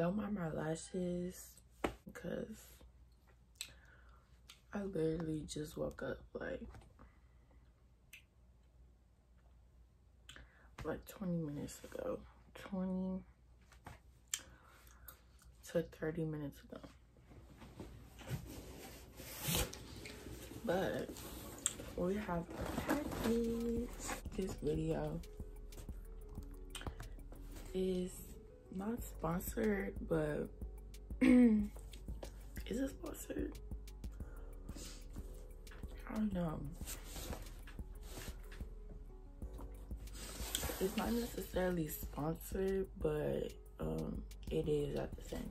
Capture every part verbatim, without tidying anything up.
Don't mind my lashes because I literally just woke up like like twenty minutes ago, twenty to thirty minutes ago. But we have a package. This video is not sponsored, but is it sponsored? I don't know. It's not necessarily sponsored, but um, it is at the same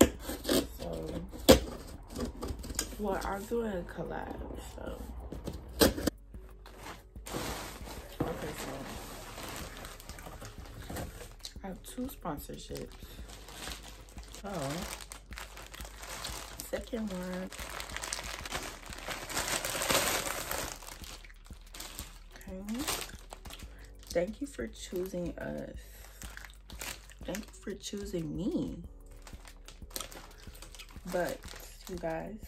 time. So, well, I'm doing a collab, so. Okay, so, I have two sponsorships. So, second one. Okay. Thank you for choosing us. Thank you for choosing me. But, you guys,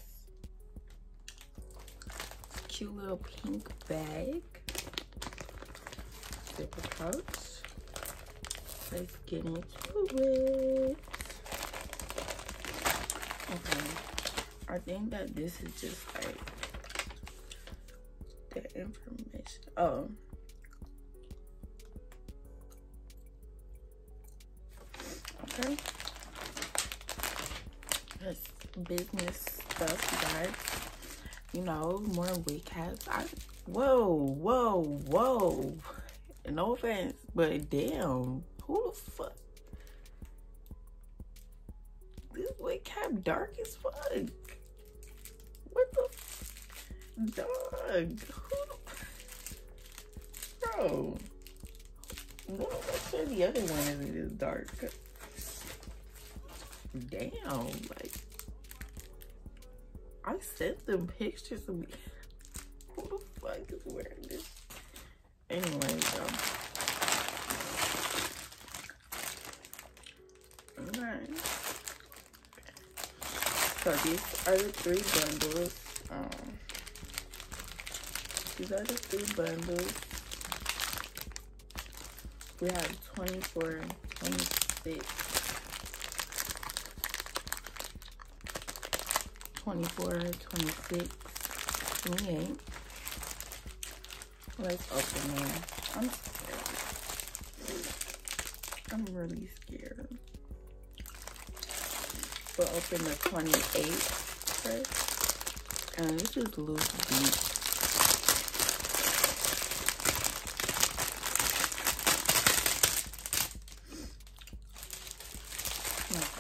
cute little pink bag. Zipper pouch. Let's get into it. Okay. I think that this is just like the information. Oh. Okay. That's business stuff, guys. You know, more recaps. I whoa, whoa, whoa. No offense, but damn, who the fuck? This recap dark as fuck. What the f dog? Who the bro? No, I'm sure the other one isn't as dark. Damn, like, I sent them pictures of me. Who the fuck is wearing this? Anyway, though. Alright. So, these are the three bundles. Um, these are the three bundles. We have twenty-four, twenty-six. twenty-four, twenty-six, twenty-eight. Let's open them. I'm scared. I'm really scared. We'll open the twenty-eight first. And this is loose deep. Oh my God.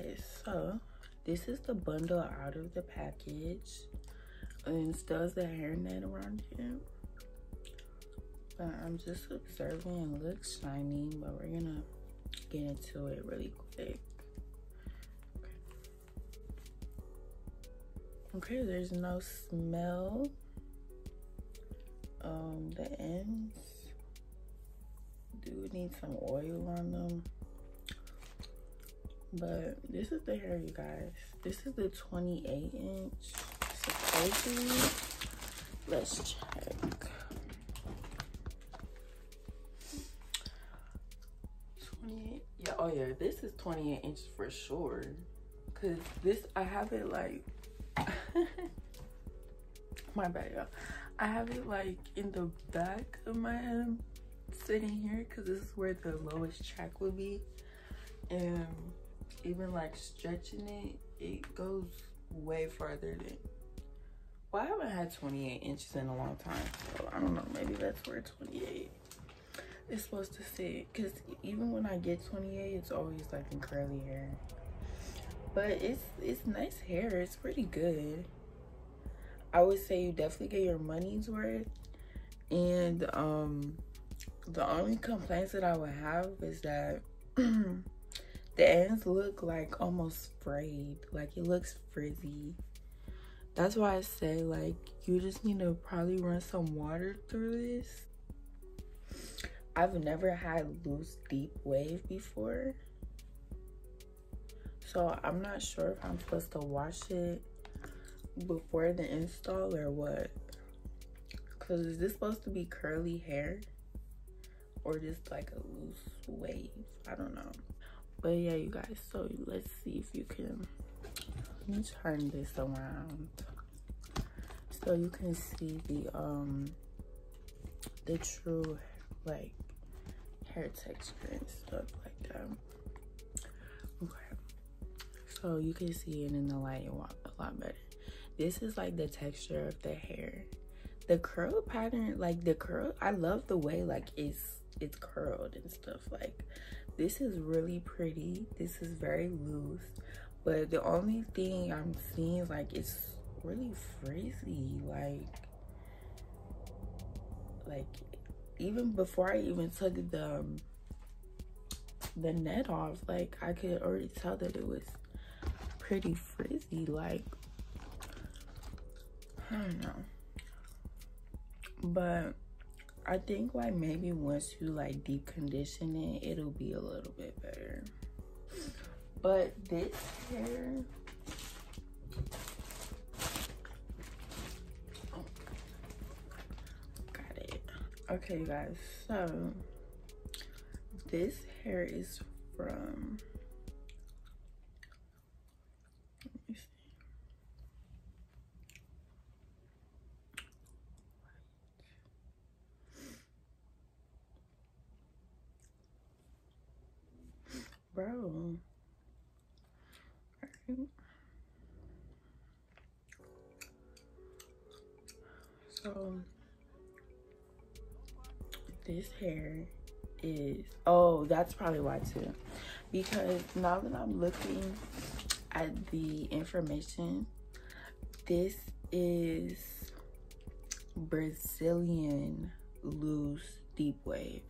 Okay, so this is the bundle out of the package, and it does the hairnet around here, but I'm just observing. It looks shiny, but we're gonna get into it really quick. Okay, okay, there's no smell. Um, the ends do need some oil on them. But this is the hair, you guys. This is the twenty-eight inch. Supposedly, let's check. twenty-eight. Yeah. Oh yeah. This is twenty-eight inches for sure. Cause this, I have it like. My bad, y'all. I have it like in the back of my head, sitting here, cause this is where the lowest track would be, and. Even like stretching it, it goes way farther than. Well, I haven't had twenty-eight inches in a long time, so I don't know. Maybe that's where twenty-eight is supposed to sit. Cause even when I get twenty-eight, it's always like in curly hair. But it's it's nice hair. It's pretty good. I would say you definitely get your money's worth. And um, the only complaints that I would have is that. The ends look like almost frayed, like it looks frizzy. That's why I say, like, you just need to probably run some water through this. I've never had loose deep wave before, so I'm not sure if I'm supposed to wash it before the install or what. Because is this supposed to be curly hair or just like a loose wave? I don't know. But yeah, you guys, so let's see if you can, let me turn this around so you can see the um the true like hair texture and stuff like that. Okay, so you can see it in the light a lot better. This is like the texture of the hair. The curl pattern, like the curl, I love the way like it's it's curled and stuff. Like, this is really pretty. This is very loose, but the only thing I'm seeing is like it's really frizzy. Like, like even before I even took the um, the net off, like I could already tell that it was pretty frizzy. Like, I don't know. But I think like maybe once you like deep condition it, it'll be a little bit better. But this hair, oh, got it. Okay, you guys, so this hair is from, let me see. Bro, so this hair is, oh, that's probably why too, because now that I'm looking at the information, this is Brazilian loose deep wave.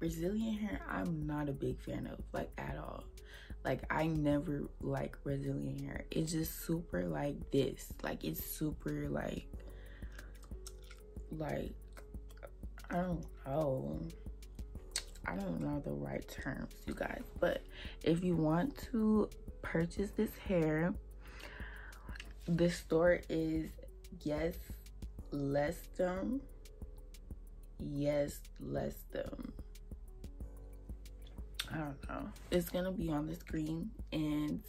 Brazilian hair, I'm not a big fan of, like, at all. Like, I never like Brazilian hair. It's just super like this. Like, it's super like, like, I don't know. I don't know the right terms, you guys. But if you want to purchase this hair, the store is YESLESTM. YESLESTM. I don't know. It's gonna be on the screen, and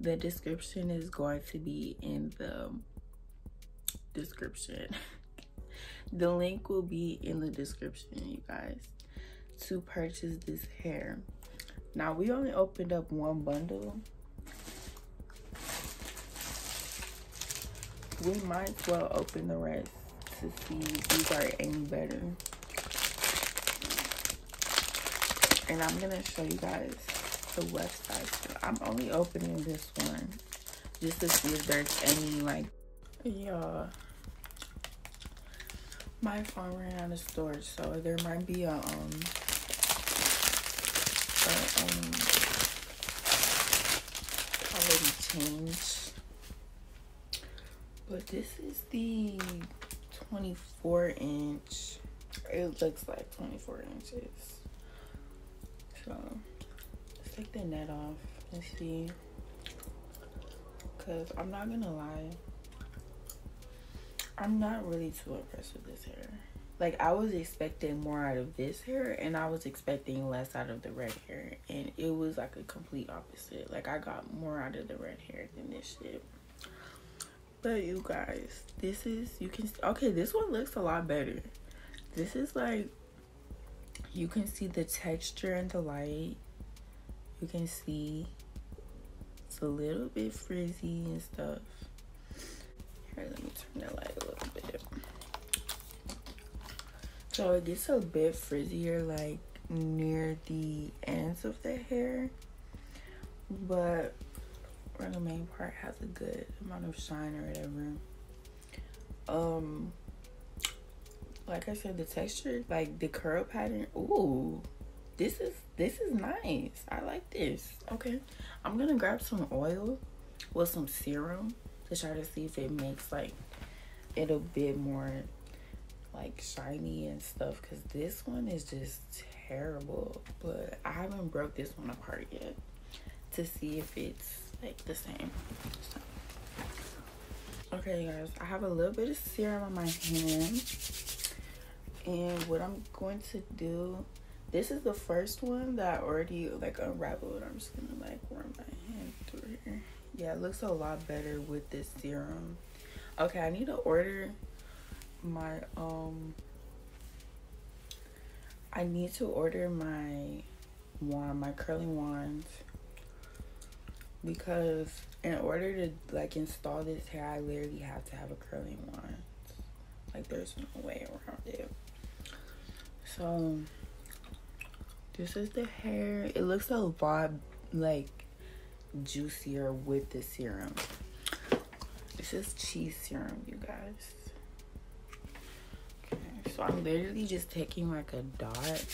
the description is going to be in the description. The link will be in the description, you guys, to purchase this hair. Now, we only opened up one bundle. We might as well open the rest to see if these are any better. And I'm gonna show you guys the website. I'm only opening this one just to see if there's any like, yeah. My phone ran out of storage, so there might be a um, a, um already changed. But this is the twenty-four inch. It looks like twenty-four inches. So let's take the net off and see, because I'm not gonna lie, I'm not really too impressed with this hair. Like, I was expecting more out of this hair, and I was expecting less out of the red hair, and it was like a complete opposite. Like, I got more out of the red hair than this shit. But you guys, this is, you can, okay, this one looks a lot better. This is like, you can see the texture and the light. You can see it's a little bit frizzy and stuff. Here, let me turn the light a little bit. So it gets a bit frizzier, like near the ends of the hair, but where the main part has a good amount of shine or whatever. Um. Like I said, the texture, like the curl pattern, ooh, this is this is nice. I like this. Okay, I'm gonna grab some oil with some serum to try to see if it makes like it a bit more like shiny and stuff, because this one is just terrible. But I haven't broke this one apart yet to see if it's like the same. So, okay guys, I have a little bit of serum on my hand, and what I'm going to do, this is the first one that I already like unraveled. I'm just gonna like run my hand through here. Yeah, it looks a lot better with this serum. Okay, I need to order my um I need to order my wand, my curling wand, because in order to like install this hair, I literally have to have a curling wand. Like there's no way around it. So this is the hair. It looks a lot like juicier with the serum. This is cheese serum, you guys. Okay, so I'm literally just taking like a dot,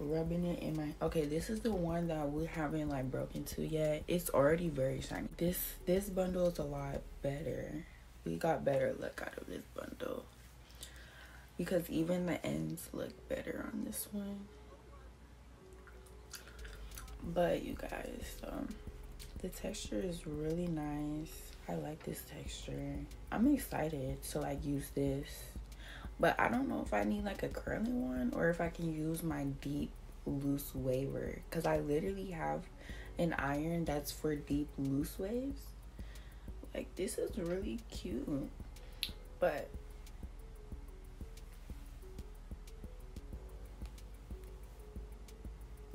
rubbing it in my... Okay, this is the one that we haven't like broken to yet. It's already very shiny. This this bundle is a lot better. We got better luck out of this bundle, because even the ends look better on this one. But you guys, um, the texture is really nice. I like this texture. I'm excited to like use this, but I don't know if I need like a curly one or if I can use my deep loose waver, because I literally have an iron that's for deep loose waves. Like this is really cute, but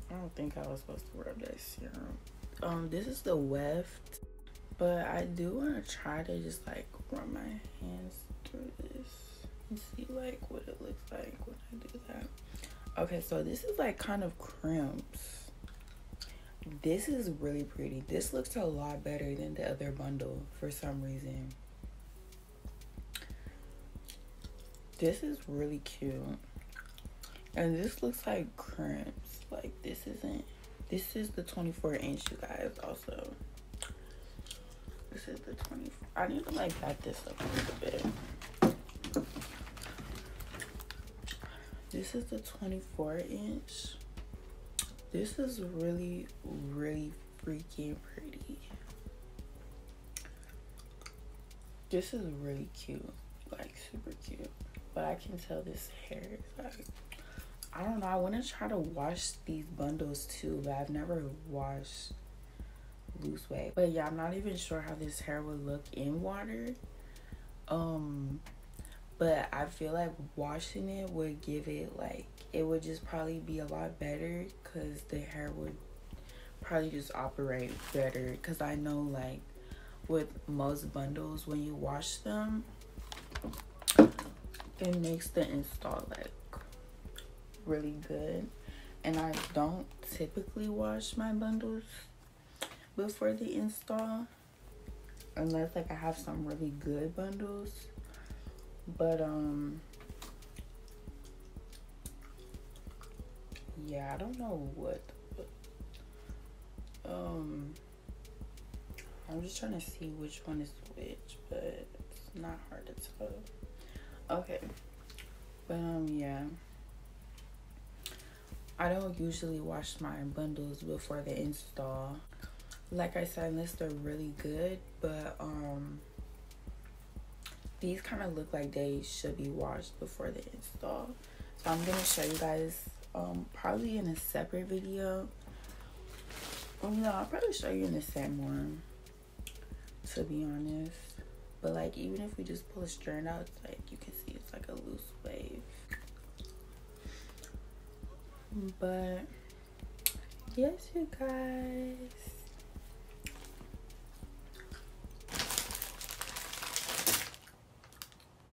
I don't think I was supposed to rub that serum. Um, this is the weft, but I do want to try to just like run my hands through this and see like what it looks like when I do that. Okay, so this is like kind of crimps. This is really pretty. This looks a lot better than the other bundle for some reason. This is really cute. And this looks like crimps. Like this isn't... This is the twenty-four inch, you guys, also. This is the twenty-four. I need to like back this up a little bit. This is the twenty-four inch. This is really, really freaking pretty. This is really cute. Like super cute. But I can tell this hair is like... I don't know, I want to try to wash these bundles too, but I've never washed loose wave. But yeah, I'm not even sure how this hair would look in water. Um, but I feel like washing it would give it like, it would just probably be a lot better, because the hair would probably just operate better. Because I know like with most bundles, when you wash them, it makes the install like really good. And I don't typically wash my bundles before the install, unless like I have some really good bundles. But um yeah, I don't know what, but, um I'm just trying to see which one is which, but it's not hard to tell. Okay, but um yeah, I don't usually wash my bundles before the install. Like I said, unless they're really good, but um, these kind of look like they should be washed before the install. So I'm gonna show you guys um, probably in a separate video. Well, no, I'll probably show you in the same one, to be honest. But like, even if we just pull a strand out, it's like, you can see it's like a loose wave. But yes, you guys,